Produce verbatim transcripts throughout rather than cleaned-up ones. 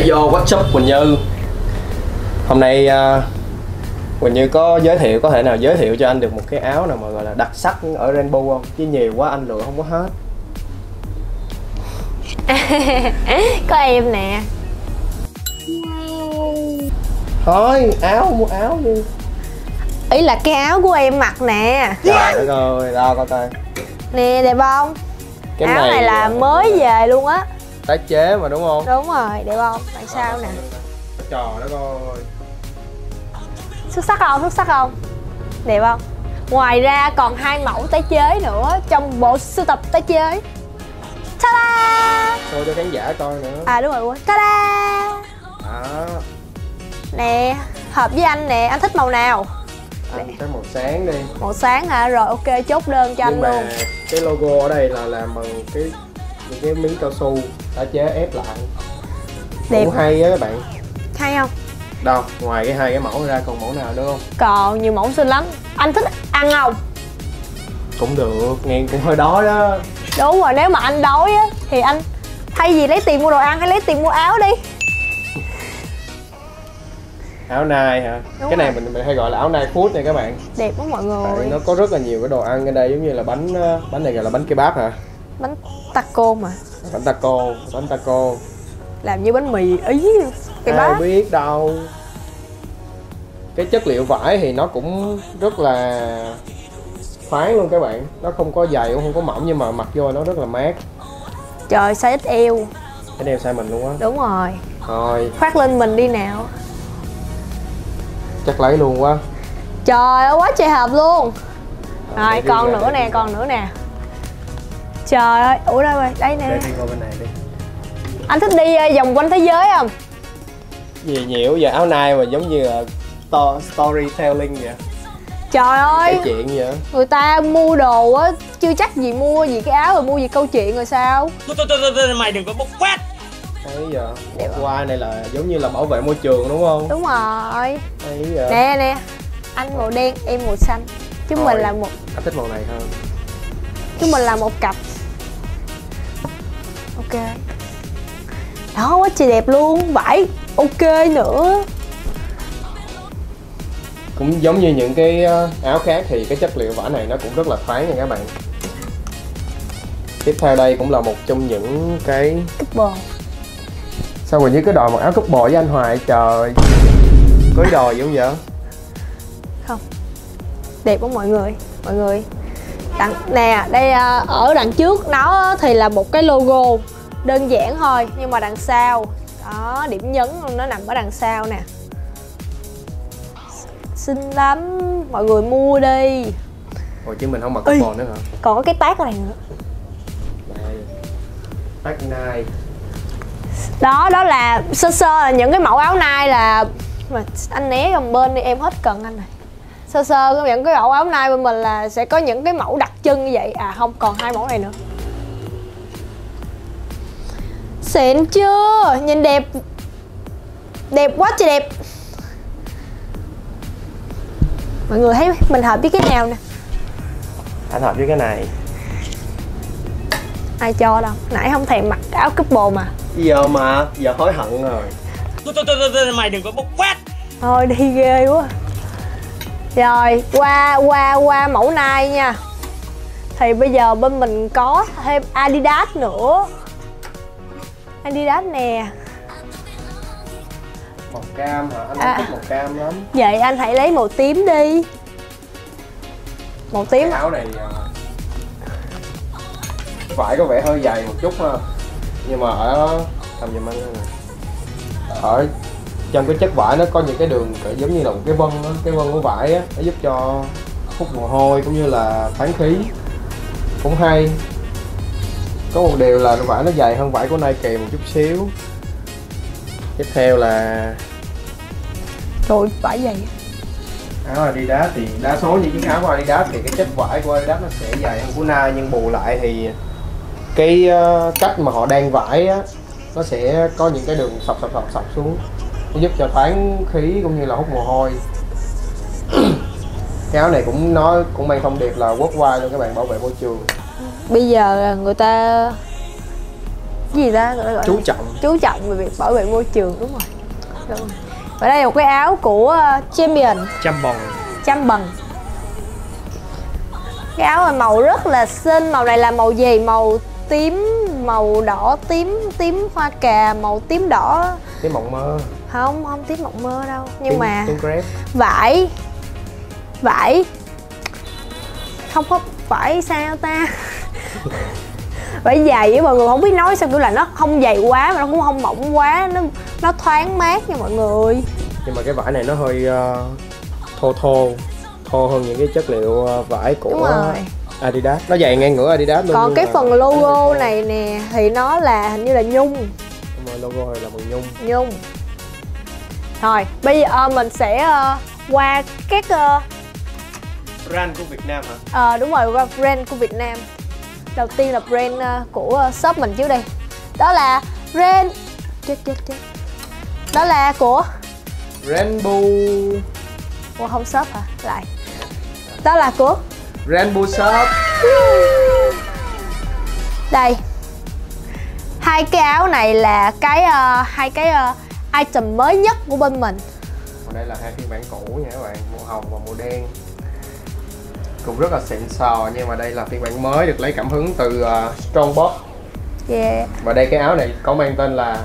lại vô workshop Quỳnh Như. Hôm nay uh, Quỳnh Như có giới thiệu, có thể nào giới thiệu cho anh được một cái áo nào mà gọi là đặc sắc ở Rainbow không? Chứ nhiều quá anh lựa không có hết. Có em nè. Thôi áo, mua áo đi. Ý là cái áo của em mặc nè. Trời đất ơi, đo coi coi. Nè đẹp không? Cái áo này, này là mới về luôn á. Tái chế mà đúng không? Đúng rồi, đẹp không? Tại sao nè? Trời đất ơi. Xuất sắc không? Xuất sắc không? Đẹp không? Ngoài ra còn hai mẫu tái chế nữa trong bộ sưu tập tái chế. Ta-da! Thôi cho khán giả coi nữa. À đúng rồi quên. Ta-da! Đó. Nè, hợp với anh nè, anh thích màu nào? Anh cái màu sáng đi. Màu sáng hả? Rồi ok, chốt đơn cho nhưng anh luôn. Cái logo ở đây là làm bằng cái những cái miếng cao su tái chế ép lại. Đẹp. Cũng hay á các bạn. Hay không? Đâu, ngoài cái hai cái mẫu ra còn mẫu nào nữa không? Còn nhiều mẫu xinh lắm. Anh thích ăn không? Cũng được, nghe cũng hơi đói đó. Đúng rồi, nếu mà anh đói á thì anh thay vì lấy tiền mua đồ ăn hãy lấy tiền mua áo đi. Áo Nai hả? Đúng cái này rồi. Mình, mình hay gọi là áo Nai food nha các bạn. Đẹp lắm mọi người. Tại nó có rất là nhiều cái đồ ăn ở đây, giống như là bánh bánh này gọi là bánh kebab hả? Bánh taco mà. Bánh taco, bánh taco. Làm như bánh mì Ý kebab. Ai biết đâu. Cái chất liệu vải thì nó cũng rất là khoáng luôn các bạn. Nó không có dày cũng không có mỏng nhưng mà mặc vô nó rất là mát. Trời, size ích lờ. ích lờ size mình luôn á. Đúng rồi. Rồi. Khoác lên mình đi nào. Chắc lấy luôn quá. Trời ơi, quá trời hợp luôn. Rồi, rồi còn nữa nè, còn nữa nè. Trời ơi, ủa đâu rồi, đây nè. Để đi qua bên này đi. Anh thích đi vòng quanh thế giới không? Gì nhiều giờ áo Nai mà giống như là storytelling vậy. Trời ơi, cái chuyện vậy? Người ta mua đồ á, chưa chắc gì mua gì cái áo rồi mua gì câu chuyện rồi sao? Thôi thôi thôi, mày đừng có bốc quét. Thấy giờ, qua này là giống như là bảo vệ môi trường đúng không? Đúng rồi. Thấy giờ. Nè nè, anh màu đen, em màu xanh. Chúng rồi. Mình là một. Anh thích màu này hơn. Chúng mình là một cặp. Ok. Đó, quá trời đẹp luôn, vải ok nữa. Cũng giống như những cái áo khác thì cái chất liệu vải này nó cũng rất là khoáng nha các bạn. Tiếp theo đây cũng là một trong những cái couple. Sao rồi như cái đòi mặc áo couple với anh Hoài trời. Cưới đòi giống vậy? Không. Đẹp lắm mọi người, mọi người. Đằng, nè, đây ở đằng trước nó thì là một cái logo đơn giản thôi nhưng mà đằng sau đó, điểm nhấn nó nằm ở đằng sau nè. Xinh lắm, mọi người mua đi. Ồ chứ mình không mặc couple nữa hả? Còn có cái tag ở này nữa. Đây. Tag Nai. Đó, đó là sơ sơ là những cái mẫu áo Nai là mà anh né gần bên đi, em hết cần anh này. Sơ sơ những cái mẫu áo Nai bên mình là sẽ có những cái mẫu đặc trưng như vậy. À không, còn hai mẫu này nữa. Xịn chưa? Nhìn đẹp. Đẹp quá trời đẹp. Mọi người thấy mình hợp với cái nào nè? Anh hợp với cái này. Ai cho đâu, nãy không thèm mặc áo couple mà. Giờ mà, giờ hối hận rồi. Tôi tôi tôi tôi mày đừng có bốc quét. Thôi đi ghê quá. Rồi, qua qua qua mẫu Nai nha. Thì bây giờ bên mình có thêm Adidas nữa. Adidas nè. Màu cam hả? Anh à, thích màu cam lắm. Vậy anh hãy lấy màu tím đi. Màu tím. Cái áo này vải có vẻ hơi dày một chút ha. Nhưng mà ở làm giùm anh này. Ở trong cái chất vải nó có những cái đường giống như là một cái vân đó. Cái vân của vải á, nó giúp cho hút mồ hôi cũng như là thoáng khí. Cũng hay. Có một điều là vải nó dày hơn vải của Nike một chút xíu. Tiếp theo là trời vải dày. Áo Adidas thì đa số những chiếc áo của Adidas thì cái chất vải của Adidas nó sẽ dày hơn của Nike, nhưng bù lại thì cái cách mà họ đan vải á, nó sẽ có những cái đường sọc sọc sọc sọc xuống. Nó giúp cho thoáng khí cũng như là hút mồ hôi. Cái áo này cũng nói cũng mang thông điệp là worldwide luôn các bạn, bảo vệ môi trường. Bây giờ người ta gì ta gọi là chú trọng chú trọng về việc bảo vệ môi trường. Đúng rồi, đúng rồi. Và đây là một cái áo của Champion. Champion Champion cái áo này màu rất là xinh. Màu này là màu gì? Màu tím, màu đỏ tím, tím hoa cà, màu tím đỏ, tím mộng mơ. Không, không tím mộng mơ đâu. Nhưng tím, mà tím vải vải không có vải sao ta vải dày với mọi người không biết nói sao, kiểu là nó không dày quá mà nó cũng không mỏng quá, nó nó thoáng mát nha mọi người. Nhưng mà cái vải này nó hơi uh, thô thô thô hơn những cái chất liệu vải của Adidas, nó dày ngang ngửa Adidas luôn. Còn cái phần logo này nè thì nó là hình như là nhung. Đúng rồi, logo này là bằng nhung. Nhung. Rồi, bây giờ mình sẽ uh, qua các uh... brand của Việt Nam hả? Ờ à, đúng rồi, qua brand của Việt Nam. Đầu tiên là brand uh, của uh, shop mình trước đi. Đó là brand chết chết chết. Đó là của Rainbow. Ủa không shop hả? Lại. Đó là của Rainbow Shop. Đây, hai cái áo này là cái uh, hai cái uh, item mới nhất của bên mình. Còn đây là hai phiên bản cũ nha các bạn, màu hồng và màu đen, cũng rất là xịn sò. Nhưng mà đây là phiên bản mới được lấy cảm hứng từ uh, Strongbox. Yeah. Và đây cái áo này có mang tên là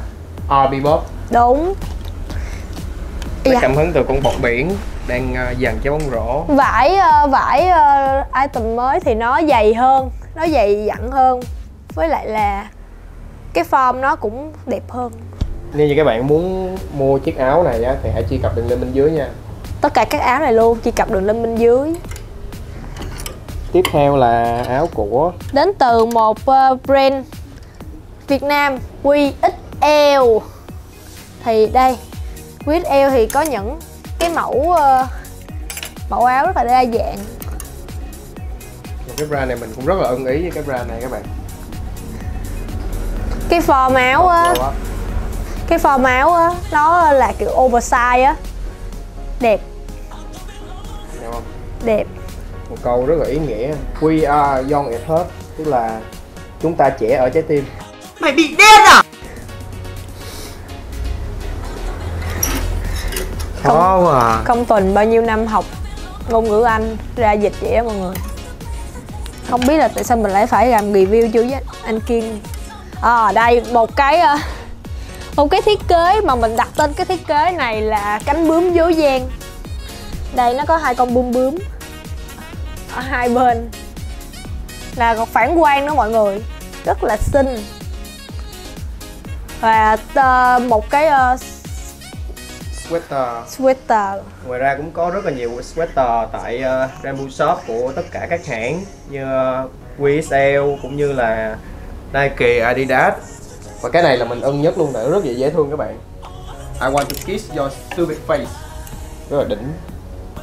Bob. Đúng. Lấy yeah. cảm hứng từ con bọt biển đang dàn trái bóng rổ. Vải vải item mới thì nó dày hơn, nó dày dặn hơn, với lại là cái form nó cũng đẹp hơn. Nếu như các bạn muốn mua chiếc áo này á, thì hãy truy cập đường link bên dưới nha. Tất cả các áo này luôn, truy cập đường link bên dưới. Tiếp theo là áo của đến từ một brand Việt Nam, quy ích lờ. Thì đây quy ích lờ thì có những cái mẫu mẫu áo rất là đa dạng. Cái brand này mình cũng rất là ưng ý với cái brand này các bạn. Cái form áo á, cái form áo á, nó là kiểu oversize á, đẹp. Đẹp không? Đẹp. Một câu rất là ý nghĩa. We are young at heart, tức là chúng ta trẻ ở trái tim. Mày bị điên à? Không, à. Không tuần bao nhiêu năm học ngôn ngữ Anh ra dịch vậy đó mọi người. Không biết là tại sao mình lại phải làm review chứ với anh Kiên. Ờ à, đây một cái một cái thiết kế mà mình đặt tên cái thiết kế này là cánh bướm dối gian. Đây nó có hai con bướm bướm ở hai bên, là còn phản quang đó mọi người, rất là xinh. Và một cái Sweater. sweater. Ngoài ra cũng có rất là nhiều sweater tại uh, Rainbow Shop của tất cả các hãng như uh, quy ích lờ cũng như là Nike, Adidas. Và cái này là mình ưng nhất luôn, tại rất là dễ thương các bạn. I want to kiss your stupid face. Rất là đỉnh.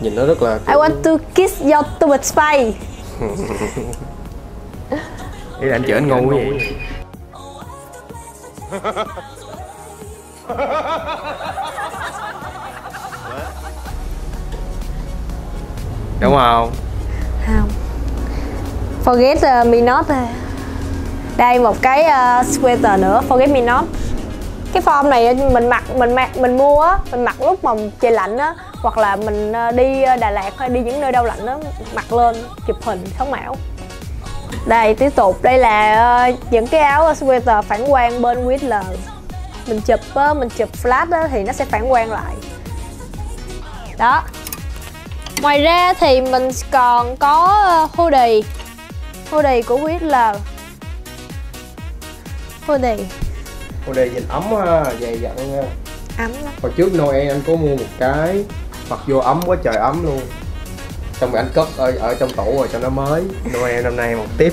Nhìn nó rất là kiểu... I want to kiss your stupid face. Ý là anh chửi anh ngu vậy. Đúng không? Không. Forget uh, me not. Đây một cái uh, sweater nữa, forget me not. Cái form này mình mặc mình mặc mình mua á, mình mặc lúc mà trời lạnh á, hoặc là mình đi Đà Lạt hay đi những nơi đâu lạnh á, mặc lên chụp hình sống ảo. Đây tiếp tục, đây là uh, những cái áo sweater phản quang bên Whistler. Mình chụp uh, mình chụp flash á, thì nó sẽ phản quang lại. Đó. Ngoài ra thì mình còn có hoodie, hoodie của Whistler. Hoodie hoodie nhìn ấm ha, dày dặn ha. Ấm lắm. Hồi trước Noel anh có mua một cái, mặc vô ấm quá trời ấm luôn. Xong rồi anh cất ở, ở trong tủ rồi cho nó mới. Noel năm nay một tiếp.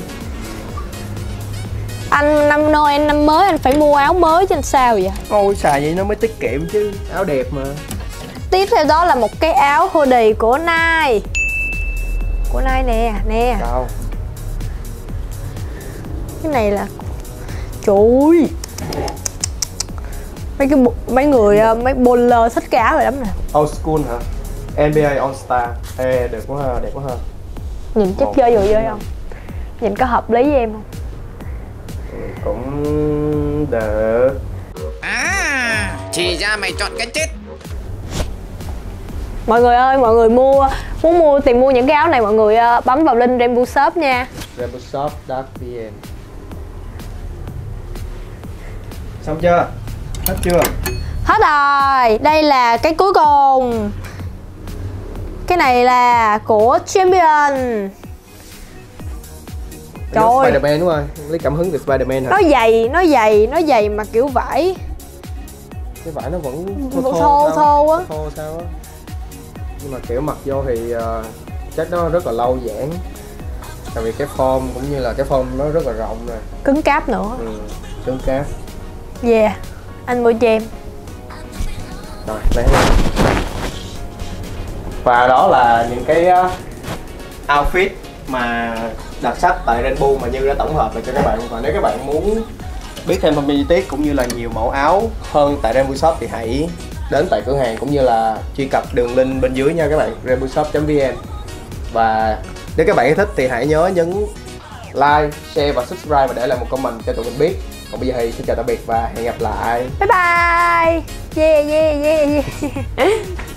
Anh năm Noel năm mới anh phải mua áo mới chứ anh sao vậy? Ôi xài vậy nó mới tiết kiệm chứ, áo đẹp mà. Tiếp theo đó là một cái áo hoodie của Nai. Của Nai nè, nè. Đâu? Cái này là trời ơi. Mấy cái mấy người mấy bowler thích cái áo rồi lắm nè. Old school hả? en bê a All Star. Ê đẹp quá ha, đẹp quá ha. Nhìn chất chơi vừa chơi không? Nhìn có hợp lý với em không? cũng được. À, thì ra mày chọn cái chết. Mọi người ơi, mọi người mua muốn mua tìm mua những cái áo này, mọi người bấm vào link Rainbow Shop nha. rainbushop chấm vn. Xong chưa? Hết chưa? Hết rồi. Đây là cái cuối cùng. Cái này là của Champion. Trời ơi, Spider-Man đúng không? Lấy cảm hứng từ Spider-Man hả? Nó dày, nó dày, nó dày mà kiểu vải. Cái vải nó vẫn thô thô, thô á. Thô sao á. Nhưng mà kiểu mặc vô thì uh, chắc nó rất là lâu giãn. Tại vì cái form cũng như là cái form nó rất là rộng rồi. Cứng cáp nữa. Ừ, cứng cáp. Yeah, anh mua cho em. Rồi, lấy lên. Và đó là những cái uh, outfit mà đặc sắc tại Rainbow mà Như đã tổng hợp lại cho các bạn. Và nếu các bạn muốn biết thêm thông tin chi tiết cũng như là nhiều mẫu áo hơn tại Rainbow Shop thì hãy đến tại cửa hàng cũng như là truy cập đường link bên dưới nha các bạn, rainbushop chấm vn. Và nếu các bạn thích thì hãy nhớ nhấn like, share và subscribe và để lại một comment cho tụi mình biết. Còn bây giờ thì xin chào tạm biệt và hẹn gặp lại. Bye bye. Yeah yeah yeah yeah.